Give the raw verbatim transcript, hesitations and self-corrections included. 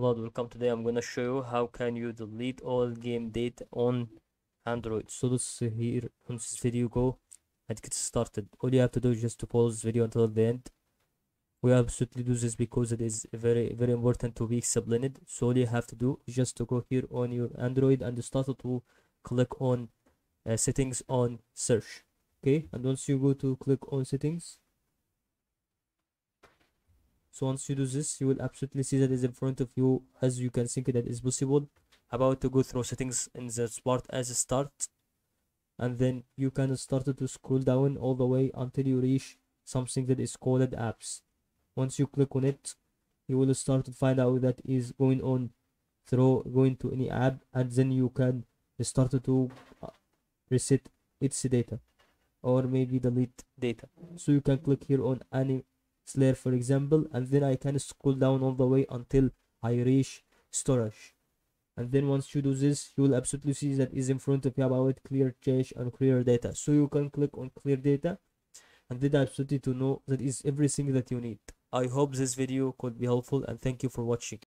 Hello, welcome. Today I'm gonna show you how can you delete all game data on Android. So let's see here on this video go and get started. All you have to do is just to pause this video until the end. We absolutely do this because it is very very important to be explained. So all you have to do is just to go here on your Android and start to click on uh, settings on search. Okay, and once you go to click on settings. So once you do this, you will absolutely see that is in front of you. As you can think that is possible. About to go through settings in this part as a start. And then you can start to scroll down all the way until you reach something that is called apps. Once you click on it, you will start to find out that is going on through going to any app. And then you can start to reset its data. Or maybe delete data. So you can click here on any layer, for example, and then I can scroll down all the way until I reach storage. And then once you do this, you will absolutely see that is in front of you about clear cache and clear data. So you can click on clear data and then absolutely to know that is everything that you need. I hope this video could be helpful and thank you for watching.